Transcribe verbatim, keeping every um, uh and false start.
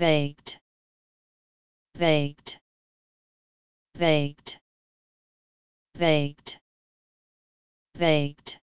baked, baked, baked, baked, baked.